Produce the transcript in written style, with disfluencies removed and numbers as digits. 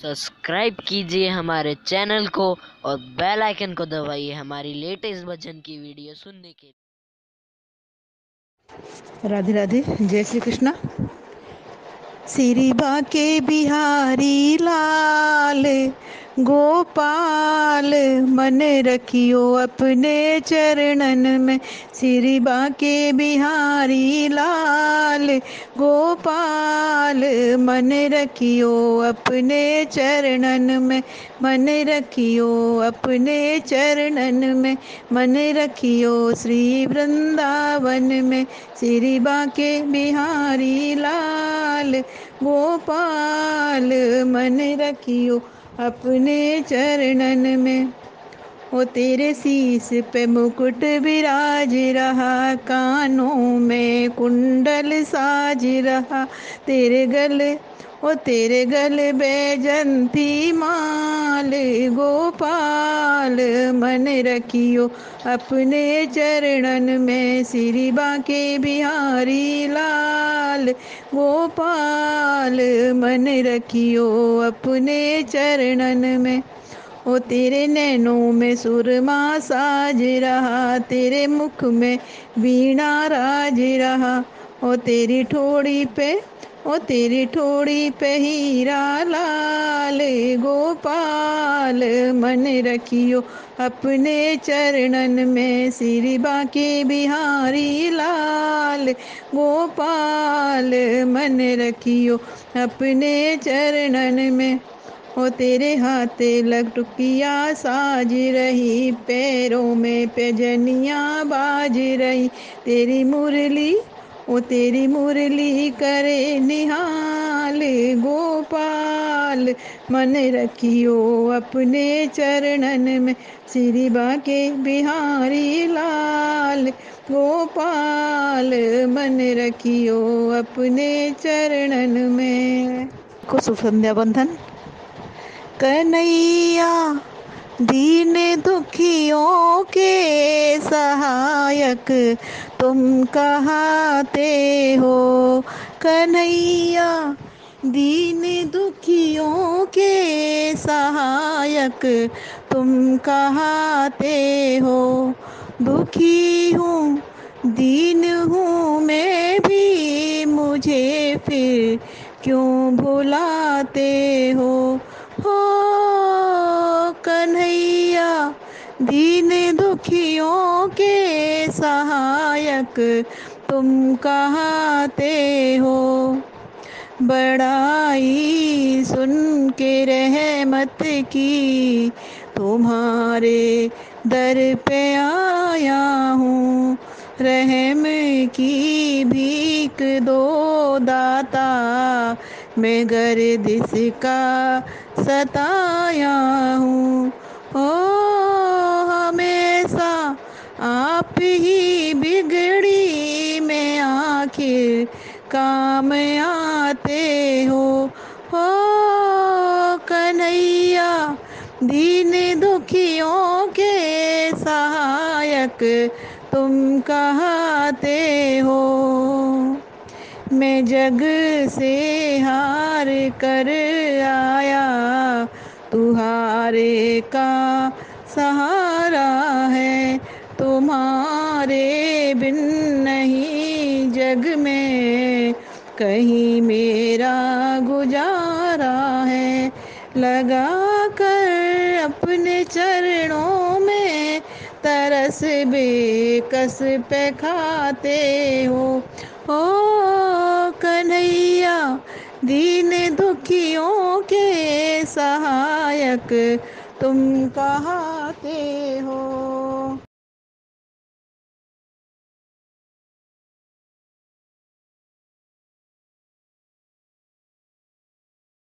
Subscribe कीजिए हमारे channel को और बेल आइकन को दबाइए हमारी लेटेस्ट भजन की वीडियो सुनने के लिए। राधे राधे, जय श्री कृष्णा। श्री बांके बिहारी लाल गोपाल मन रखियो अपने चरणन में। श्री बांके बिहारी लाल गोपाल मन रखियो अपने चरणन में, मन रखियो अपने चरणन में, मन रखियो श्री वृंदावन में। श्री बांके बिहारी लाल गोपाल मन रखियो अपने चरणन में। ओ तेरे शीश पे मुकुट विराज रहा, कानों में कुंडल साज रहा, तेरे गले ओ तेरे गले बैजंती माल। गोपाल मन रखियो अपने चरणन में। श्री बांके बिहारी लाल गोपाल मन रखियो अपने चरणन में। ओ तेरे नैनों में सुरमा साज रहा, तेरे मुख में वीणा राज रहा, ओ तेरी ठोड़ी पे ओ तेरी ठोड़ी पे हीरा लाल। गोपाल मन रखियो अपने चरणन में। श्री बांके बिहारी लाल गोपाल मन रखियो अपने चरणन में। ओ तेरे हाथे लटुकिया साज रही, पैरों में पेजनिया बाज रही, तेरी मुरली करे निहाल। गोपाल मन रखियो अपने चरणन में। श्री बांके बिहारी लाल गोपाल मन रखियो अपने चरणन में। को सुसंध्या बंधन। कन्हैया दीन दुखियों के सहायक तुम कहते हो, कन्हैया दीन दुखियों के सहायक तुम कहते हो। दुखी हूँ दीन हूँ मैं भी, मुझे फिर क्यों भुलाते हो कन्हैया दीन दुखियों के सहायक तुम कहते हो। बड़ाई सुन के रहमत की तुम्हारे दर पे आया हूँ, रहम की भीख दो दाता मैं गर्दिश का सताया हूँ। ओ हमेशा आप ही बिगड़ी में आखिर काम आते हो कन्हैया दीन दुखियों के सहायक तुम कहते हो। मैं जग से हार कर आया, तुम्हारे का सहारा है, तुम्हारे बिन नहीं जग में कहीं मेरा गुजारा है। लगा कर अपने चरणों में तरस बेकस पे खाते हो कन्हैया दीन दुखियों के सहायक तुम कहते हो।